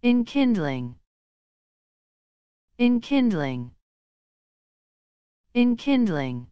Enkindling. Enkindling. Enkindling.